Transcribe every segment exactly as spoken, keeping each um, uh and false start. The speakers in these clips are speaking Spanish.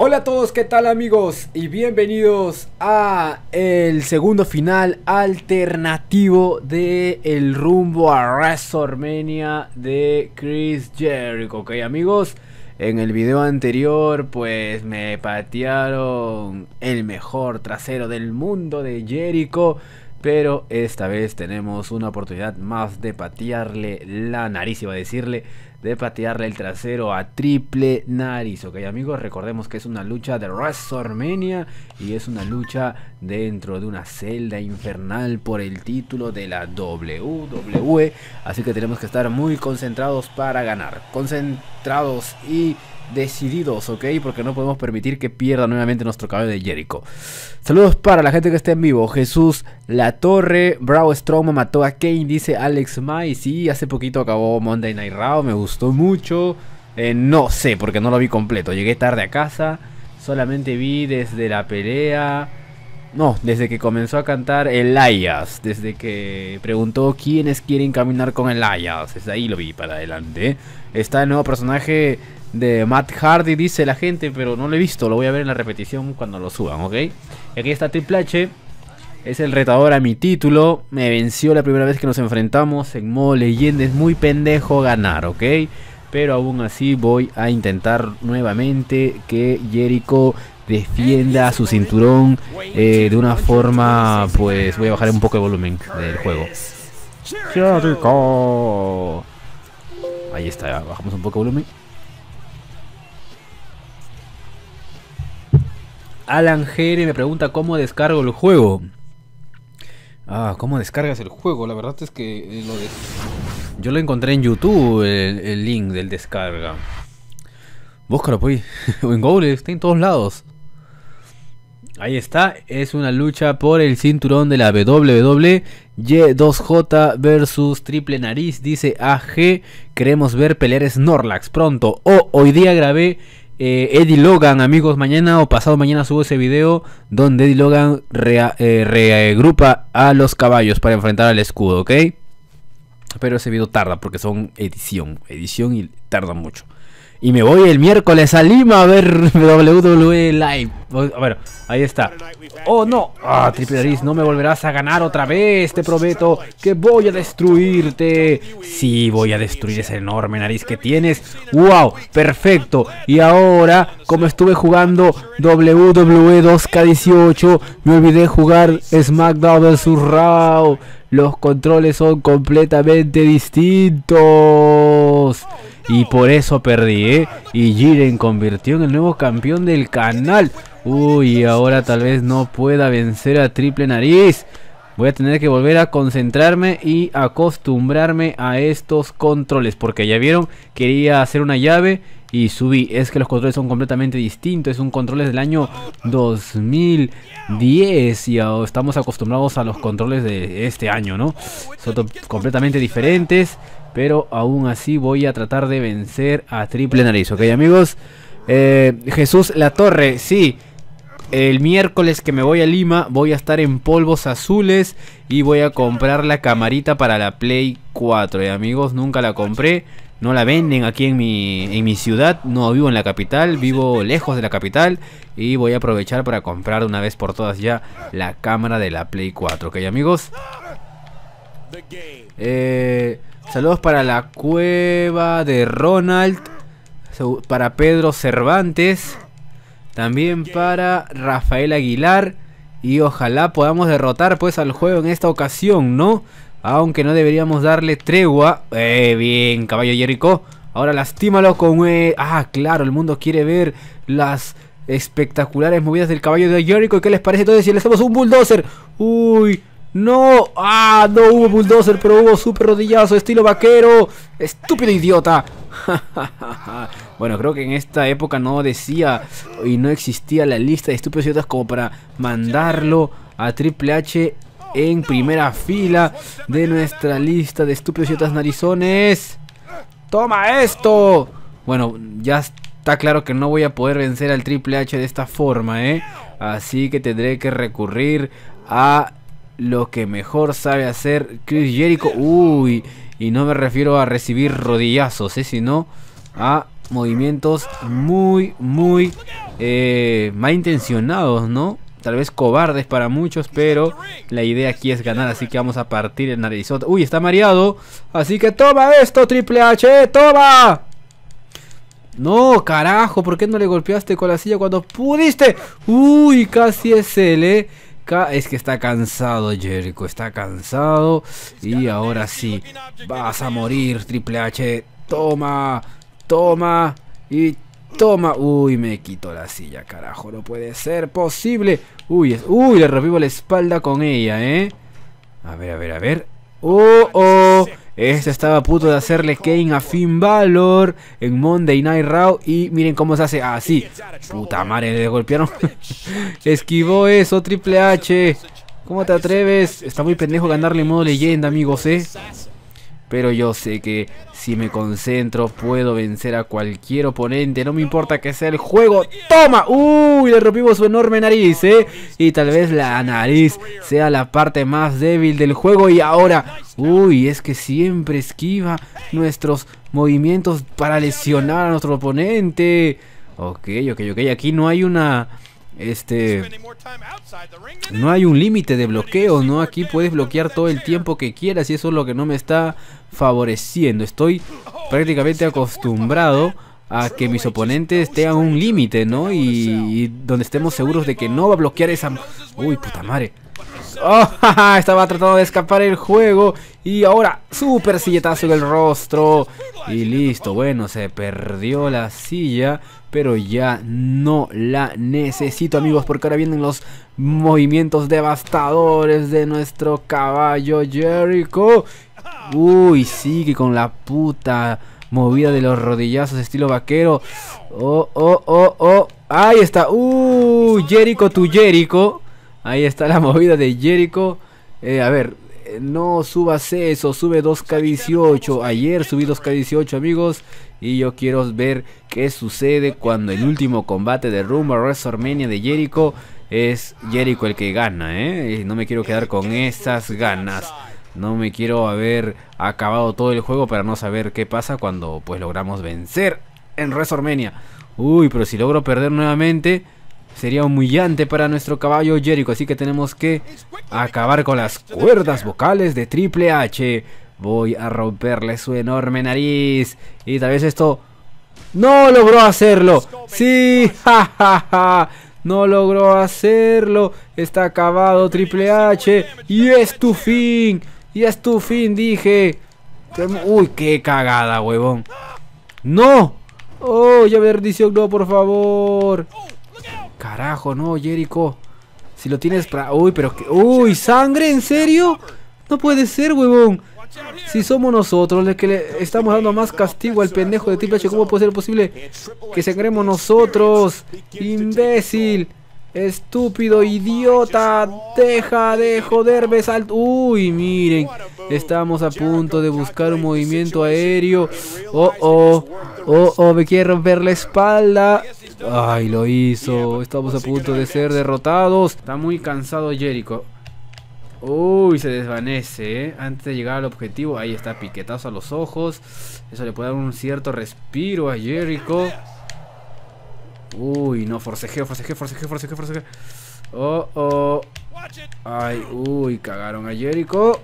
Hola a todos, ¿qué tal amigos? Y bienvenidos a el segundo final alternativo de el rumbo a WrestleMania de Chris Jericho. Ok amigos, en el video anterior pues me patearon el mejor trasero del mundo de Jericho, pero esta vez tenemos una oportunidad más de patearle la nariz, iba a decirle de patearle el trasero a Triple Nariz. Ok amigos, recordemos que es una lucha de WrestleMania y es una lucha dentro de una celda infernal por el título de la W W E, así que tenemos que estar muy concentrados para ganar, concentrados y decididos, ok, porque no podemos permitir que pierda nuevamente nuestro caballo de Jericho. Saludos para la gente que está en vivo. Jesús La Torre, Braun Strowman mató a Kane, dice Alex May. Sí, hace poquito acabó Monday Night Raw, me gustó mucho. Eh, no sé, porque no lo vi completo, llegué tarde a casa, solamente vi desde la pelea. No, desde que comenzó a cantar Elias, desde que preguntó quiénes quieren caminar con Elias, desde ahí lo vi para adelante. Está el nuevo personaje de Matt Hardy, dice la gente, pero no lo he visto, lo voy a ver en la repetición cuando lo suban, ¿ok? Y aquí está Triple H, es el retador a mi título, me venció la primera vez que nos enfrentamos en modo leyenda, es muy pendejo ganar, ¿ok? Pero aún así voy a intentar nuevamente que Jericho defienda su cinturón eh, de una forma, pues voy a bajar un poco el volumen del juego. Jericho. Ahí está, bajamos un poco el volumen. Alan Jere me pregunta cómo descargo el juego. Ah, ¿cómo descargas el juego? La verdad es que lo des... yo lo encontré en YouTube, el, el link del descarga. Búscalo pues, o en Google, está en todos lados. Ahí está, es una lucha por el cinturón de la W W E, Y dos J versus Triple Nariz, dice A G. Queremos ver pelear Snorlax pronto. Oh, hoy día grabé eh, Eddy Logan, amigos. Mañana o pasado mañana subo ese video donde Eddy Logan rea, eh, reagrupa a los caballos para enfrentar al escudo, ¿ok? Pero ese video tarda porque son edición, edición y tarda mucho. Y me voy el miércoles a Lima a ver W W E Live. Bueno, ahí está. Oh no, ah, Triple Nariz, no me volverás a ganar otra vez. Te prometo que voy a destruirte. Sí, voy a destruir esa enorme nariz que tienes. Wow, perfecto. Y ahora, como estuve jugando W W E dos K dieciocho, me olvidé jugar SmackDown vs Raw. Los controles son completamente distintos y por eso perdí, ¿eh? Y Jiren convirtió en el nuevo campeón del canal. Uy, ahora tal vez no pueda vencer a Triple Nariz. Voy a tener que volver a concentrarme y acostumbrarme a estos controles, porque ya vieron, quería hacer una llave y subí. Es que los controles son completamente distintos. Es un control del año dos mil diez y estamos acostumbrados a los controles de este año, ¿no? Son completamente diferentes, pero aún así voy a tratar de vencer a Triple Nariz, ¿ok amigos? Eh, Jesús La Torre, sí. El miércoles que me voy a Lima voy a estar en polvos azules y voy a comprar la camarita para la Play cuatro, ¿eh, amigos? Nunca la compré. No la venden aquí en mi, en mi ciudad, no vivo en la capital, vivo lejos de la capital. Y voy a aprovechar para comprar una vez por todas ya la cámara de la Play cuatro, ¿ok amigos? Eh, saludos para la cueva de Ronald, para Pedro Cervantes, también para Rafael Aguilar. Y ojalá podamos derrotar pues al juego en esta ocasión, ¿no? Aunque no deberíamos darle tregua. Eh, bien, caballo Jericho. Ahora lastímalo con... Eh. Ah, claro, el mundo quiere ver las espectaculares movidas del caballo de Jericho. ¿Qué les parece entonces si le hacemos un bulldozer? Uy, no. Ah, no hubo bulldozer, pero hubo super rodillazo estilo vaquero. Estúpido idiota. Bueno, creo que en esta época no decía y no existía la lista de estúpidos idiotas como para mandarlo a Triple H en primera fila de nuestra lista de estúpidos y otras narizones. ¡Toma esto! Bueno, ya está claro que no voy a poder vencer al Triple H de esta forma, ¿eh? Así que tendré que recurrir a lo que mejor sabe hacer Chris Jericho. Uy, y no me refiero a recibir rodillazos, ¿eh? Sino a movimientos muy, muy eh, malintencionados, ¿no? Tal vez cobardes para muchos, pero la idea aquí es ganar, así que vamos a partir el narizota. Uy, está mareado, así que toma esto, Triple H, toma. No, carajo, ¿por qué no le golpeaste con la silla cuando pudiste? Uy, casi es él, eh. Es que está cansado Jericho, está cansado. Y ahora sí, vas a morir, Triple H. Toma, toma y toma. Uy, me quito la silla, carajo, no puede ser posible. Uy, es, uy, le revivo la espalda con ella, eh. A ver, a ver, a ver. Oh, oh. Este estaba a punto de hacerle Kane a Finn Balor en Monday Night Raw. Y miren cómo se hace así. Puta madre, le golpearon. Esquivó eso, Triple H. ¿Cómo te atreves? Está muy pendejo ganarle en modo leyenda, amigos, eh. Pero yo sé que si me concentro puedo vencer a cualquier oponente. No me importa que sea el juego. ¡Toma! ¡Uy! Le rompimos su enorme nariz, ¿eh? Y tal vez la nariz sea la parte más débil del juego. Y ahora... ¡Uy! Es que siempre esquiva nuestros movimientos para lesionar a nuestro oponente. Ok, ok, ok. Aquí no hay una... Este... No hay un límite de bloqueo, ¿no? Aquí puedes bloquear todo el tiempo que quieras y eso es lo que no me está favoreciendo. Estoy prácticamente acostumbrado a que mis oponentes tengan un límite, ¿no? Y, y donde estemos seguros de que no va a bloquear esa... Uy, puta madre. Oh, estaba tratando de escapar el juego. Y ahora, super silletazo en el rostro. Y listo, bueno, se perdió la silla, pero ya no la necesito, amigos, porque ahora vienen los movimientos devastadores de nuestro caballo Jericho. Uy, sigue con la puta movida de los rodillazos estilo vaquero. Oh, oh, oh, oh. Ahí está. Uh, Jericho tu Jericho. Ahí está la movida de Jericho. Eh, a ver, no subas eso, sube dos K dieciocho. Ayer subí dos K dieciocho, amigos. Y yo quiero ver qué sucede cuando el último combate de rumbo a WrestleMania de Jericho es Jericho el que gana, ¿eh? No me quiero quedar con esas ganas. No me quiero haber acabado todo el juego para no saber qué pasa cuando pues logramos vencer en WrestleMania. Uy, pero si logro perder nuevamente... Sería humillante para nuestro caballo Jericho. Así que tenemos que acabar con las cuerdas vocales de Triple H. Voy a romperle su enorme nariz. Y tal vez esto... ¡No logró hacerlo! ¡Sí! ¡Ja, ja, ja! No logró hacerlo. Está acabado Triple H. ¡Y es tu fin! ¡Y es tu fin! Dije. ¡Uy, qué cagada, huevón! ¡No! ¡Oh, ya me bendición! ¡No, por favor! Carajo, no, Jericho. Si lo tienes para... Uy, pero que... Uy, sangre, ¿en serio? No puede ser, huevón. Si somos nosotros los que le estamos dando más castigo al pendejo de Triple H, ¿cómo puede ser posible que sangremos nosotros? Imbécil, estúpido, idiota. Deja de joderme, salto. Uy, miren. Estamos a punto de buscar un movimiento aéreo. Oh, oh. Oh, oh, me quiere romper la espalda. Ay, lo hizo. Estamos a punto de ser derrotados. Está muy cansado Jericho. Uy, se desvanece, ¿eh? Antes de llegar al objetivo. Ahí está, piquetazo a los ojos. Eso le puede dar un cierto respiro a Jericho. Uy, no, forcejeo, forcejeo, forcejeo, forcejeo, forcejeo. Oh, oh. Ay, uy, cagaron a Jericho.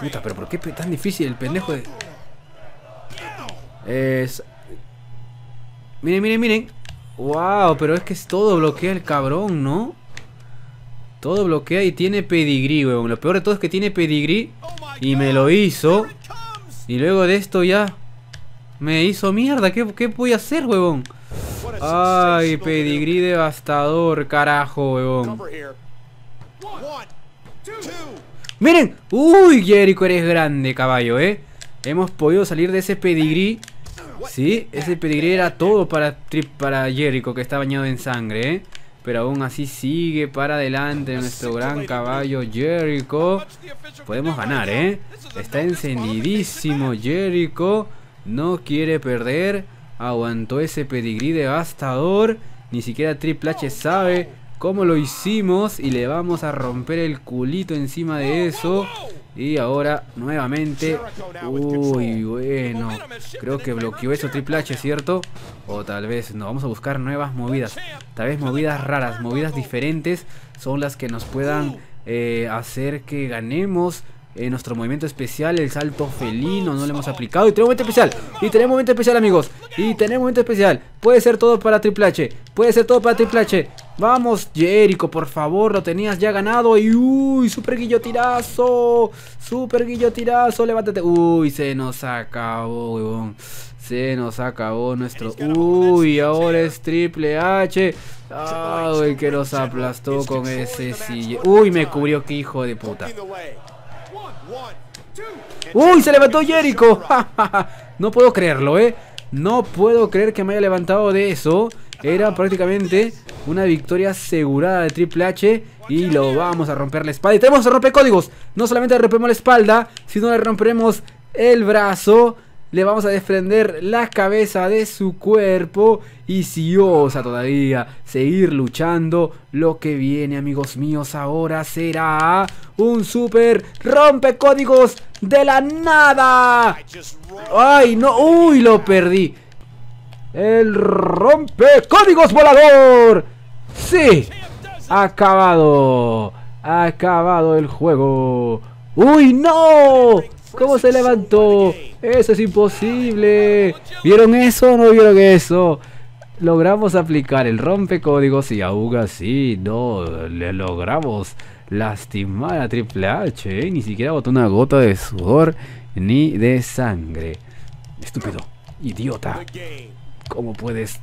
Puta, pero ¿por qué es tan difícil el pendejo de...? Es... Miren, miren, miren. Wow, pero es que es todo bloquea el cabrón, ¿no? Todo bloquea y tiene pedigrí, weón. Lo peor de todo es que tiene pedigrí. Y me lo hizo. Y luego de esto ya... Me hizo mierda. ¿Qué, qué voy a hacer, weón? Ay, pedigrí devastador, carajo, weón. ¡Miren! ¡Uy, Jericho, eres grande, caballo, eh! Hemos podido salir de ese pedigrí. Sí, ese pedigrí era todo para, para Jericho, que está bañado en sangre, eh. Pero aún así sigue para adelante nuestro gran caballo Jericho. Podemos ganar, eh. Está encendidísimo Jericho. No quiere perder. Aguantó ese pedigrí devastador. Ni siquiera Triple H sabe... Como lo hicimos y le vamos a romper el culito encima de eso. Y ahora nuevamente. Uy, bueno. Creo que bloqueó eso Triple H, ¿cierto? O tal vez no. Vamos a buscar nuevas movidas. Tal vez movidas raras, movidas diferentes son las que nos puedan eh, hacer que ganemos. Eh, nuestro movimiento especial, el salto felino, no lo hemos aplicado. Y tenemos momento especial. Y tenemos momento especial, amigos. Y tenemos momento especial. Puede ser todo para Triple H. Puede ser todo para Triple H. Vamos, Jericho, por favor, lo tenías ya ganado. Y uy, super guillotinazo. Super guillotinazo, levántate. Uy, se nos acabó, huevón. Se nos acabó nuestro... Uy, ahora es Triple H. Ay, que los aplastó con ese sillón. Uy, me cubrió, que hijo de puta. Uy, se levantó Jericho. No puedo creerlo, eh. No puedo creer que me haya levantado de eso. Era prácticamente una victoria asegurada de Triple H. Y lo vamos a romper la espalda. Y tenemos a romper códigos. No solamente le rompemos la espalda, sino le romperemos el brazo. Le vamos a desprender la cabeza de su cuerpo. Y si osa todavía seguir luchando, lo que viene, amigos míos, ahora será un super rompecódigos de la nada. Ay, no, uy, lo perdí. El rompecódigos volador. Sí, acabado. Acabado el juego. Uy, no. ¿Cómo se levantó? Eso es imposible. ¿Vieron eso o no vieron eso? Logramos aplicar el rompecódigos y aún así no le logramos lastimar a Triple H, ¿eh? Ni siquiera botó una gota de sudor ni de sangre. Estúpido, idiota. ¿Cómo puedes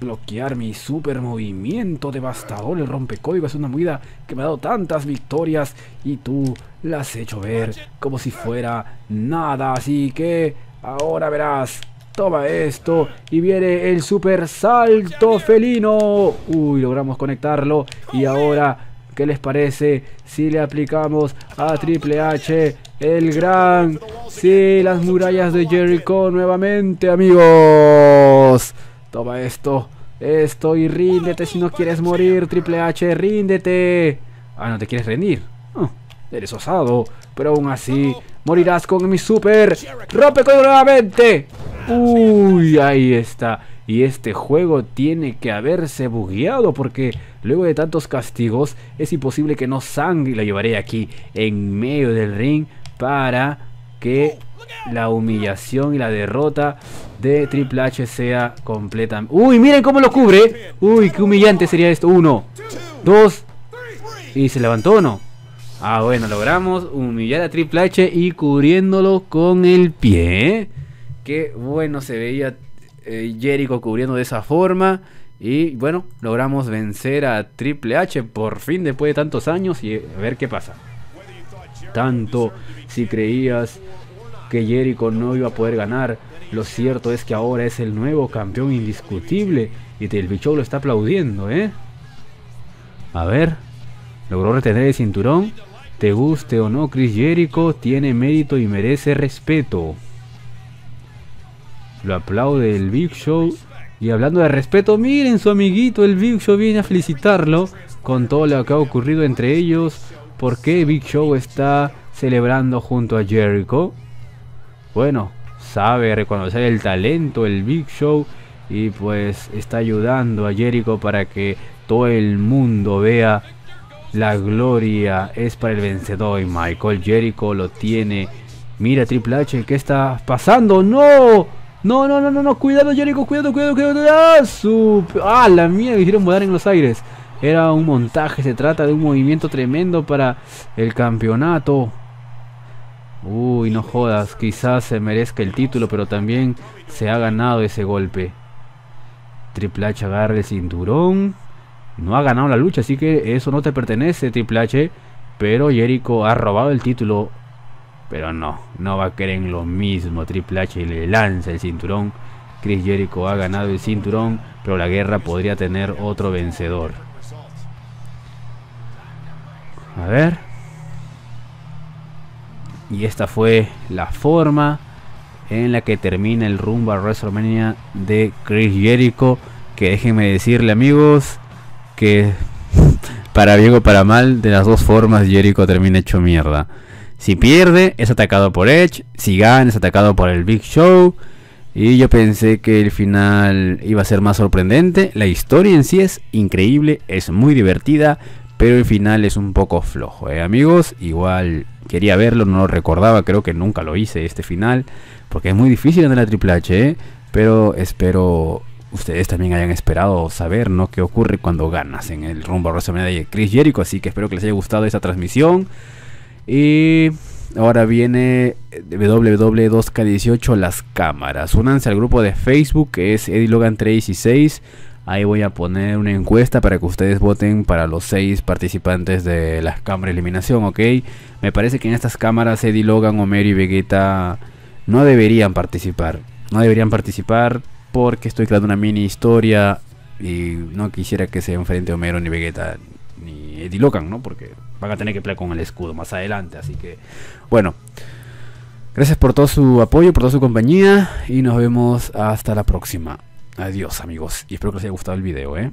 bloquear mi super movimiento devastador? El rompecódigo es una movida que me ha dado tantas victorias y tú la has hecho ver como si fuera nada. Así que ahora verás. Toma esto. Y viene el super salto felino. Uy, logramos conectarlo. Y ahora, ¿qué les parece si le aplicamos a Triple H el gran... Sí, las murallas de Jericho nuevamente, amigos. Toma esto, esto y ríndete si no quieres morir, Triple H, ríndete. Ah, ¿no te quieres rendir? Oh, eres osado, pero aún así morirás con mi super rompecódigos nuevamente. Uy, ahí está. Y este juego tiene que haberse bugueado porque luego de tantos castigos es imposible que no sangre. Lo llevaré aquí en medio del ring para que la humillación y la derrota de Triple H sea completa. Uy, miren cómo lo cubre. Uy, qué humillante sería esto. Uno, dos. Y se levantó o no. Ah, bueno, logramos humillar a Triple H y cubriéndolo con el pie. Qué bueno se veía eh, Jericho cubriendo de esa forma. Y bueno, logramos vencer a Triple H por fin después de tantos años. Y a ver qué pasa. Tanto si creías que Jericho no iba a poder ganar, lo cierto es que ahora es el nuevo campeón indiscutible y el Big Show lo está aplaudiendo, ¿eh? A ver, logró retener el cinturón. Te guste o no, Chris Jericho tiene mérito y merece respeto. Lo aplaude el Big Show. Y hablando de respeto, miren, su amiguito el Big Show viene a felicitarlo con todo lo que ha ocurrido entre ellos. ¿Por qué Big Show está celebrando junto a Jericho? Bueno, sabe reconocer el talento, el Big Show, y pues está ayudando a Jericho para que todo el mundo vea la gloria es para el vencedor. Y Michael Jericho lo tiene. Mira Triple H, ¿qué está pasando? ¡No! ¡No, no, no, no! no. ¡Cuidado Jericho! ¡Cuidado, cuidado, cuidado! ¡Ah, su... ah la mía! Me hicieron volar en los aires. Era un montaje, se trata de un movimiento tremendo para el campeonato. Uy, no jodas, quizás se merezca el título, pero también se ha ganado ese golpe. Triple H agarra el cinturón. No ha ganado la lucha, así que eso no te pertenece, Triple H. Pero Jericho ha robado el título. Pero no, no va a querer en lo mismo. Triple H le lanza el cinturón. Chris Jericho ha ganado el cinturón, pero la guerra podría tener otro vencedor. A ver... Y esta fue la forma en la que termina el rumbo a WrestleMania de Chris Jericho. Que déjenme decirle, amigos, que para bien o para mal, de las dos formas Jericho termina hecho mierda. Si pierde, es atacado por Edge. Si gana, es atacado por el Big Show. Y yo pensé que el final iba a ser más sorprendente. La historia en sí es increíble, es muy divertida, pero el final es un poco flojo, ¿eh, amigos? Igual quería verlo, no lo recordaba, creo que nunca lo hice este final, porque es muy difícil ganar a Triple H, ¿eh? Pero espero ustedes también hayan esperado saber, ¿no?, qué ocurre cuando ganas en el rumbo a WrestleMania de Chris Jericho. Así que espero que les haya gustado esta transmisión. Y ahora viene W W E dos K dieciocho, las cámaras. Únanse al grupo de Facebook, que es Eddy Logan tres dieciséis. Ahí voy a poner una encuesta para que ustedes voten para los seis participantes de las cámaras de eliminación, ¿ok? Me parece que en estas cámaras Eddy Logan, Homero y Vegeta no deberían participar. No deberían participar porque estoy creando una mini historia y no quisiera que se enfrente Homero ni Vegeta ni Eddy Logan, ¿no? Porque van a tener que pelear con el escudo más adelante, así que bueno. Gracias por todo su apoyo, por toda su compañía y nos vemos hasta la próxima. Adiós, amigos, y espero que les haya gustado el video, ¿eh?